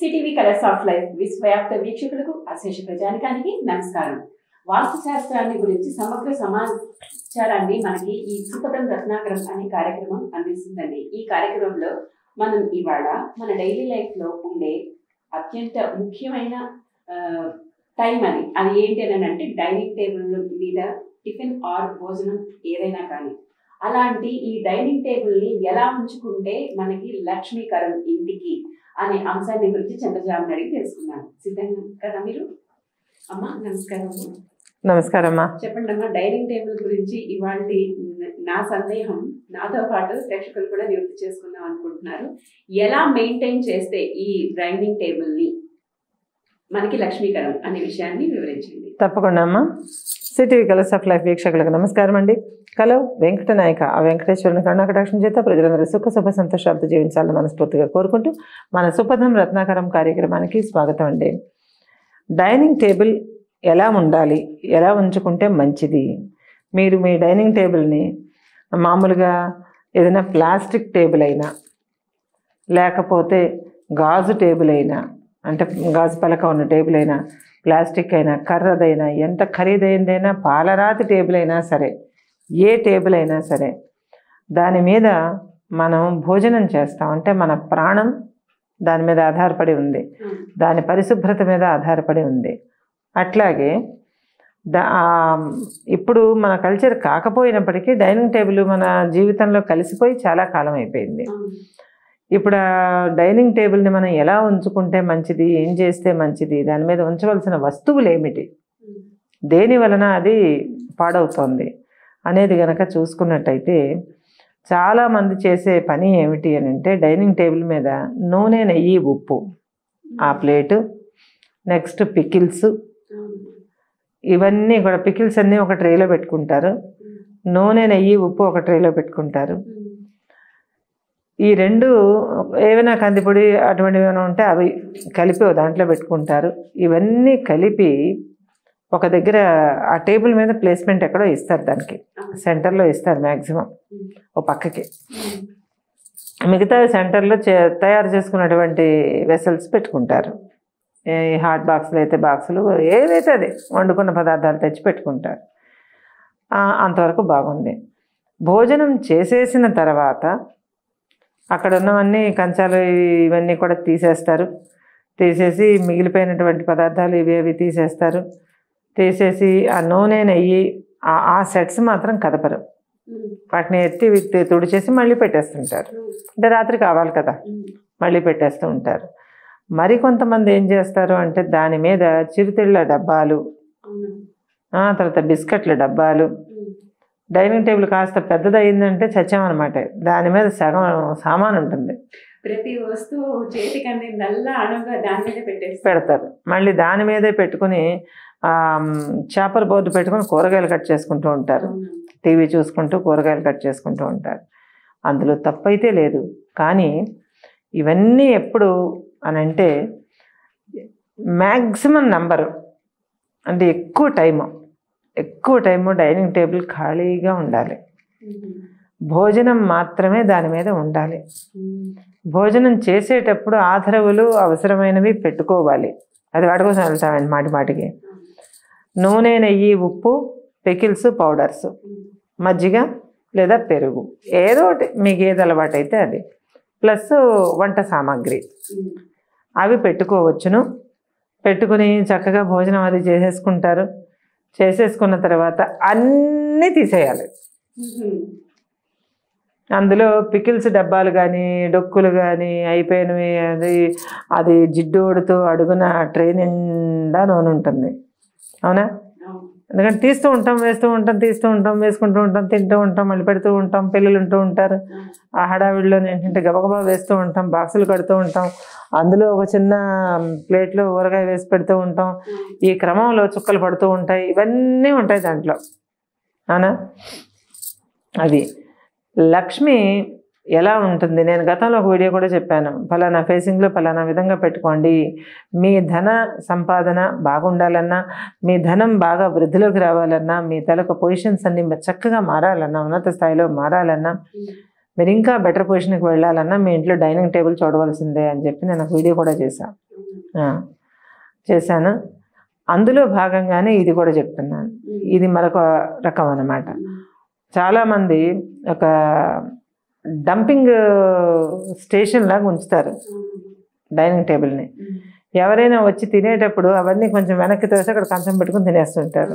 Ctv colors of life విశ్వవ్యాప్త వీక్షకులకు అశేష ప్రజానికానికి నమస్కారం. వాస్తు శాస్త్రాన్ని గురించి సమగ్ర సమాచారాన్ని మనకి ఈ సుఖప్రదం రత్నాకరం అనే కార్యక్రమం అందిస్తుందండి. ఈ కార్యక్రమంలో మనం ఇవాళ మన డైలీ లైఫ్ లో ఉండే అత్యంత ముఖ్యమైన టైం అది ఏంటనంటే డైనింగ్ టేబుల్ మీద టిఫిన్ ఆర్ భోజనం ఏదైనా కానీ అలాంటి ఈ డైనింగ్ టేబుల్ని ఎలా ఉంచుకుంటే మనకి లక్ష్మీకరం ఇంటికి అనే అంశాన్ని గురించి చంద్రజాముని అడిగి తెలుసుకున్నాను. సిద్ధంగా కదా మీరు? అమ్మా నమస్కారం. నమస్కారం అమ్మా. చెప్పండి అమ్మా, డైనింగ్ టేబుల్ గురించి ఇవాళ నా సందేహం నాతో పాటు ప్రేక్షకులు కూడా నివృత్తి చేసుకుందాం అనుకుంటున్నారు. ఎలా మెయింటైన్ చేస్తే ఈ డైనింగ్ టేబుల్ని మనకి లక్ష్మీకరం అనే విషయాన్ని వివరించండి. తప్పకుండా అమ్మా. సిటీవీ కలర్స్ ఆఫ్ లైఫ్ వీక్షకులకు నమస్కారం అండి. హలో, వెంకటనాయక ఆ వెంకటేశ్వరుని కరుణాకటాక్షం చేత ప్రజలందరూ సుఖ సంతోషాలతో జీవించాలని మనస్ఫూర్తిగా కోరుకుంటూ మన సుపథం రత్నాకరం కార్యక్రమానికి స్వాగతం అండి. డైనింగ్ టేబుల్ ఎలా ఉండాలి, ఎలా ఉంచుకుంటే మంచిది? మీరు మీ డైనింగ్ టేబుల్ని మామూలుగా ఏదైనా ప్లాస్టిక్ టేబుల్ అయినా లేకపోతే గాజు టేబుల్ అయినా, అంటే గాజు పలక ఉన్న టేబుల్ అయినా, ప్లాస్టిక్ అయినా, కర్రదైనా, ఎంత ఖరీదైందైనా, పాలరాతి టేబుల్ అయినా సరే, ఏ టేబుల్ అయినా సరే దాని మీద మనం భోజనం చేస్తామంటే మన ప్రాణం దాని మీద ఆధారపడి ఉంది, దాని పరిశుభ్రత మీద ఆధారపడి ఉంది. అట్లాగే ఇప్పుడు మన కల్చర్ కాకపోయినప్పటికీ డైనింగ్ టేబుల్ మన జీవితంలో కలిసిపోయి చాలా కాలం అయిపోయింది. ఇప్పుడు ఆ డైనింగ్ టేబుల్ని మనం ఎలా ఉంచుకుంటే మంచిది, ఏం చేస్తే మంచిది, దాని మీద ఉంచవలసిన వస్తువులు ఏమిటి, దేని వలన అది పాడవుతోంది అనేది కనుక చూసుకున్నట్టయితే చాలామంది చేసే పని ఏమిటి అని అంటే డైనింగ్ టేబుల్ మీద నూనె, నెయ్యి, ఉప్పు, ఆ ప్లేటు, నెక్స్ట్ పికిల్స్, ఇవన్నీ కూడా పికిల్స్ అన్నీ ఒక ట్రేలో పెట్టుకుంటారు, నూనె, నెయ్యి, ఉప్పు ఒక ట్రేలో పెట్టుకుంటారు. ఈ రెండు ఏమైనా కందిపొడి అటువంటివి ఏమైనా ఉంటే అవి కలిపి దాంట్లో పెట్టుకుంటారు. ఇవన్నీ కలిపి ఒక దగ్గర ఆ టేబుల్ మీద ప్లేస్మెంట్ ఎక్కడో ఇస్తారు, దానికి సెంటర్లో ఇస్తారు మ్యాక్సిమం ఓ పక్కకి, మిగతా సెంటర్లో తయారు చేసుకున్నటువంటి వెసల్స్ పెట్టుకుంటారు. హాట్ బాక్సులు అయితే బాక్సులు, ఏదైతే అదే వండుకున్న పదార్థాలు తెచ్చి పెట్టుకుంటారు. అంతవరకు బాగుంది. భోజనం చేసేసిన తర్వాత అక్కడ ఉన్నవన్నీ కంచాలు ఇవన్నీ కూడా తీసేస్తారు, తీసేసి మిగిలిపోయినటువంటి పదార్థాలు ఇవేవి తీసేస్తారు, తీసేసి ఆ నూనె, నెయ్యి ఆ సెట్స్ మాత్రం కదపరు, వాటిని ఎత్తి తుడిచేసి మళ్ళీ పెట్టేస్తుంటారు. అంటే రాత్రి కావాలి కదా, మళ్ళీ పెట్టేస్తూ ఉంటారు. మరి కొంతమంది ఏం చేస్తారు అంటే దాని మీద చిరుతిళ్ళ డబ్బాలు, తర్వాత బిస్కెట్ల డబ్బాలు, డైనింగ్ టేబుల్ కాస్త పెద్దది అయిందంటే చచ్చామన్నమాట, దాని మీద సగం సామాను ఉంటుంది, ప్రతి వస్తువు చేతికి అందిందల్లా అణువుగా దాని మీద పెడతారు. మళ్ళీ దాని మీదే పెట్టుకుని చాపర్ బోర్డు పెట్టుకుని కూరగాయలు కట్ చేసుకుంటూ ఉంటారు, టీవీ చూసుకుంటూ కూరగాయలు కట్ చేసుకుంటూ ఉంటారు. అందులో తప్పైతే లేదు, కానీ ఇవన్నీ ఎప్పుడు అనంటే మ్యాక్సిమం నంబరు, అంటే ఎక్కువ టైము డైనింగ్ టేబుల్ ఖాళీగా ఉండాలి, భోజనం మాత్రమే దాని మీద ఉండాలి. భోజనం చేసేటప్పుడు ఆధారవులు అవసరమైనవి పెట్టుకోవాలి, అది వాటి కోసం వెళ్తామండి మాటికి. నూనె, నెయ్యి, ఉప్పు, పికిల్స్, పౌడర్స్, మజ్జిగ లేదా పెరుగు, ఏదో ఒకటి మీకు ఏది అలవాటు అయితే అది, ప్లస్ వంట సామాగ్రి అవి పెట్టుకోవచ్చును. పెట్టుకుని చక్కగా భోజనం అది చేసేసుకుంటారు. చేసేసుకున్న తర్వాత అన్నీ తీసేయాలి. అందులో పికిల్స్ డబ్బాలు కానీ, డొక్కులు కానీ అయిపోయినవి, అది జిడ్డోడుతూ అడుగున ట్రే నిండా నూనె ఉంటుంది. అవునా? ఎందుకంటే తీస్తూ ఉంటాం, వేస్తూ ఉంటాం, తీస్తూ ఉంటాం, వేసుకుంటూ ఉంటాం, తింటూ ఉంటాం, మళ్ళీ పెడుతూ ఉంటాం, పిల్లలు ఉంటూ ఉంటారు. ఆ హడావిడిలో ఏంటంటే గబగబా వేస్తూ ఉంటాం, బాక్సులు కడుతూ ఉంటాం, అందులో ఒక చిన్న ప్లేట్లో ఊరగాయ వేసి పెడుతూ ఉంటాం, ఈ క్రమంలో చుక్కలు పడుతూ ఉంటాయి, ఇవన్నీ ఉంటాయి దాంట్లో. అవునా? అది లక్ష్మి ఎలా ఉంటుంది? నేను గతంలో ఒక వీడియో కూడా చెప్పాను, ఫలానా ఫేసింగ్లో ఫలానా విధంగా పెట్టుకోండి, మీ ధన సంపాదన బాగుండాలన్నా, మీ ధనం బాగా వృద్ధిలోకి రావాలన్నా, మీ తలకు పొజిషన్స్ అన్ని చక్కగా మారాలన్నా, ఉన్నత స్థాయిలో మారాలన్నా, మీరు ఇంకా బెటర్ పొజిషన్కి వెళ్ళాలన్నా మీ ఇంట్లో డైనింగ్ టేబుల్ చూడవలసిందే అని చెప్పి నేను ఒక వీడియో కూడా చేశాను. చేశాను. అందులో భాగంగానే ఇది కూడా చెప్తున్నాను. ఇది మరొక రకం అన్నమాట. చాలామంది ఒక డంపింగ్ స్టేషన్ లాగా ఉంచుతారు డైనింగ్ టేబుల్ని. ఎవరైనా వచ్చి తినేటప్పుడు అవన్నీ కొంచెం వెనక్కి తోసి అక్కడ కంచం పెట్టుకుని తినేస్తుంటారు.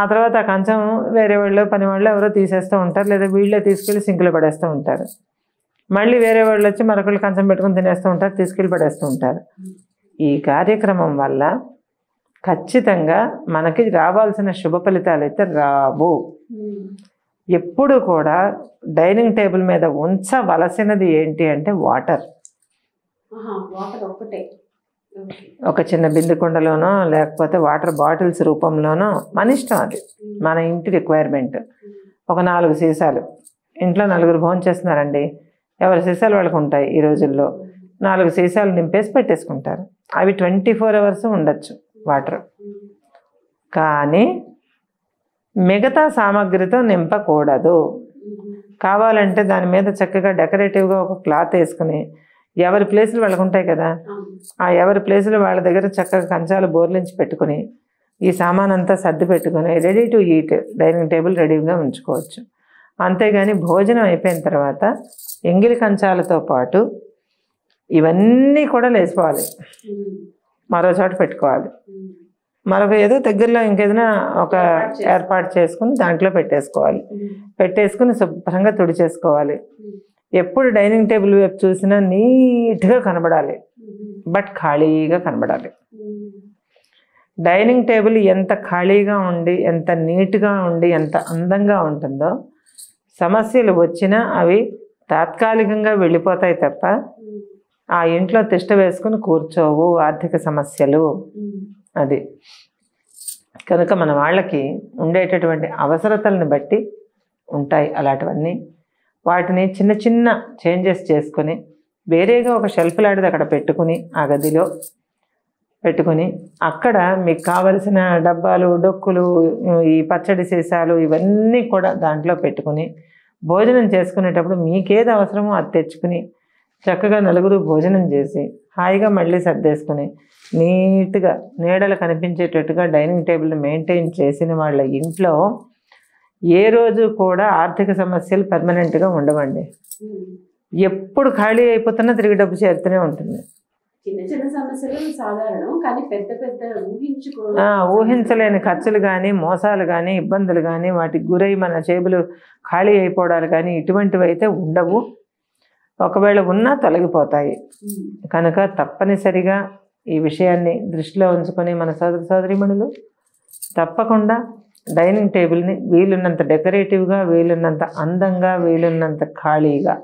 ఆ తర్వాత ఆ కంచం వేరే వాళ్ళు, పని వాళ్ళు ఎవరో తీసేస్తూ ఉంటారు, లేదా వీళ్ళే తీసుకెళ్ళి సింకులో పడేస్తూ ఉంటారు. మళ్ళీ వేరే వాళ్ళు వచ్చి మరొకళ్ళు కంచం పెట్టుకుని తినేస్తూ ఉంటారు, తీసుకెళ్ళి పడేస్తూ ఉంటారు. ఈ కార్యక్రమం వల్ల ఖచ్చితంగా మనకి రావాల్సిన శుభ ఫలితాలు అయితే రావు. ఎప్పుడు కూడా డైనింగ్ టేబుల్ మీద ఉంచవలసినది ఏంటి అంటే వాటర్. ఒక చిన్న బిందు కుండలోనో లేకపోతే వాటర్ బాటిల్స్ రూపంలోనో, మన ఇష్టం, అది మన ఇంటి రిక్వైర్మెంట్. ఒక 4 సీసాలు, ఇంట్లో 4 భోజనం చేస్తున్నారండి, ఎవరి సీసాలు వాళ్ళకు ఉంటాయి. ఈ రోజుల్లో 4 సీసాలు నింపేసి పెట్టేసుకుంటారు. అవి 24 అవర్స్ ఉండొచ్చు వాటర్, కానీ మిగతా సామాగ్రితో నింపకూడదు. కావాలంటే దాని మీద చక్కగా డెకరేటివ్గా ఒక క్లాత్ వేసుకుని, ఎవరి ప్లేసులు వాళ్ళకు ఉంటాయి కదా, ఆ ఎవరి ప్లేసులు వాళ్ళ దగ్గర చక్కగా కంచాలు బోర్లించి పెట్టుకుని, ఈ సామాన్ అంతా సర్ది పెట్టుకుని ready to eat dining table రెడీగా ఉంచుకోవచ్చు. అంతేగాని భోజనం అయిపోయిన తర్వాత ఎంగిలి కంచాలతో పాటు ఇవన్నీ కూడా లేచిపోవాలి, మరో చోట పెట్టుకోవాలి, మరొక ఏదో దగ్గరలో ఇంకేదైనా ఒక ఏర్పాటు చేసుకుని దాంట్లో పెట్టేసుకోవాలి. పెట్టేసుకుని శుభ్రంగా తుడిచేసుకోవాలి. ఎప్పుడు డైనింగ్ టేబుల్ వైపు చూసినా నీట్గా కనబడాలి, బట్ ఖాళీగా కనబడాలి. డైనింగ్ టేబుల్ ఎంత ఖాళీగా ఉండి, ఎంత నీట్గా ఉండి, ఎంత అందంగా ఉంటుందో సమస్యలు వచ్చినా అవి తాత్కాలికంగా వెళ్ళిపోతాయి తప్ప ఆ ఇంట్లో తిష్ట వేసుకుని కూర్చోవు ఆర్థిక సమస్యలు. అది కనుక మన వాళ్ళకి ఉండేటటువంటి అవసరతలను బట్టి ఉంటాయి అలాంటివన్నీ. వాటిని చిన్న చిన్న చేంజెస్ చేసుకొని వేరేగా ఒక షెల్ఫ్ లాంటిది అక్కడ పెట్టుకుని, ఆ గదిలో పెట్టుకుని, అక్కడ మీకు కావలసిన డబ్బాలు, డొక్కులు, ఈ పచ్చడి సీసాలు ఇవన్నీ కూడా దాంట్లో పెట్టుకుని, భోజనం చేసుకునేటప్పుడు మీకేది అవసరమో అది తెచ్చుకుని చక్కగా నలుగురు భోజనం చేసి హాయిగా మళ్ళీ సర్దేసుకుని నీట్గా నీడలు కనిపించేటట్టుగా డైనింగ్ టేబుల్ని మెయింటైన్ చేసిన వాళ్ళ ఇంట్లో ఏ రోజు కూడా ఆర్థిక సమస్యలు పర్మనెంట్గా ఉండవండి. ఎప్పుడు ఖాళీ అయిపోతున్నా తిరిగి డబ్బు చేరుతూనే ఉంటుంది. చిన్న చిన్న సమస్యలు సాధారణం, కానీ పెద్ద పెద్ద ఊహించలేని ఖర్చులు కానీ, మోసాలు కానీ, ఇబ్బందులు కానీ, వాటికి గురై మన చేతులు ఖాళీ అయిపోవడాలు కానీ ఇటువంటివి అయితే ఉండవు. ఒకవేళ ఉన్నా తొలగిపోతాయి. కనుక తప్పనిసరిగా ఈ విషయాన్ని దృష్టిలో ఉంచుకొని మన సోదర సోదరీమణులు తప్పకుండా డైనింగ్ టేబుల్ని వీలున్నంత డెకరేటివ్గా, వీలున్నంత అందంగా, వీలున్నంత ఖాళీగా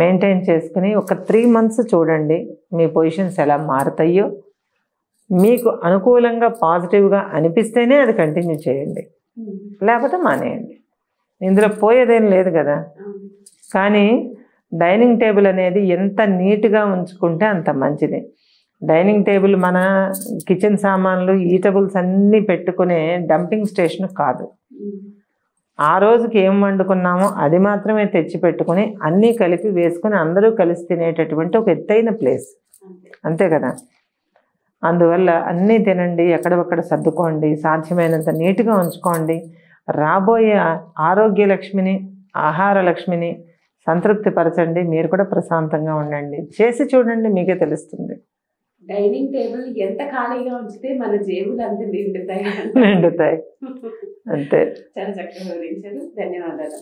మెయింటైన్ చేసుకుని ఒక 3 మంత్స్ చూడండి మీ పొజిషన్స్ ఎలా మారుతాయో. మీకు అనుకూలంగా పాజిటివ్గా అనిపిస్తేనే అది కంటిన్యూ చేయండి, లేకపోతే మానేయండి. ఇందులో పోయేదేం లేదు కదా. కానీ డైనింగ్ టేబుల్ అనేది ఎంత నీట్గా ఉంచుకుంటే అంత మంచిది. డైనింగ్ టేబుల్ మన కిచెన్ సామాన్లు, ఈటబుల్స్ అన్నీ పెట్టుకునే డంపింగ్ స్టేషన్ కాదు. ఆ రోజుకి ఏం వండుకున్నామో అది మాత్రమే తెచ్చి పెట్టుకుని అన్నీ కలిపి వేసుకుని అందరూ కలిసి తినేటటువంటి ఒక ఎత్తైన ప్లేస్, అంతే కదా. అందువల్ల అన్నీ తినండి, ఎక్కడొక్కడ సర్దుకోండి, సాధ్యమైనంత నీట్గా ఉంచుకోండి. రాబోయే ఆరోగ్య లక్ష్మిని, ఆహార లక్ష్మిని సంతృప్తి పరచండి. మీరు కూడా ప్రశాంతంగా ఉండండి. చేసి చూడండి, మీకే తెలుస్తుంది. డైనింగ్ టేబుల్ ఎంత ఖాళీగా ఉంచితే మన జేబులు అంత నిండుతాయి. అంతే, చాలా చక్కగా వివరించారు, ధన్యవాదాలు.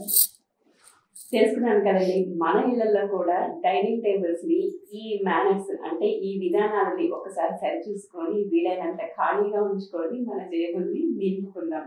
తెలుసుకున్నాను కదండి, మన ఇళ్లలో కూడా డైనింగ్ టేబుల్స్ ని ఈ మేనర్స్ అంటే ఈ విధానాలని ఒకసారి సరిచూసుకొని వీలైనంత ఖాళీగా ఉంచుకొని మన జేబుల్ని నింపుకుందాం.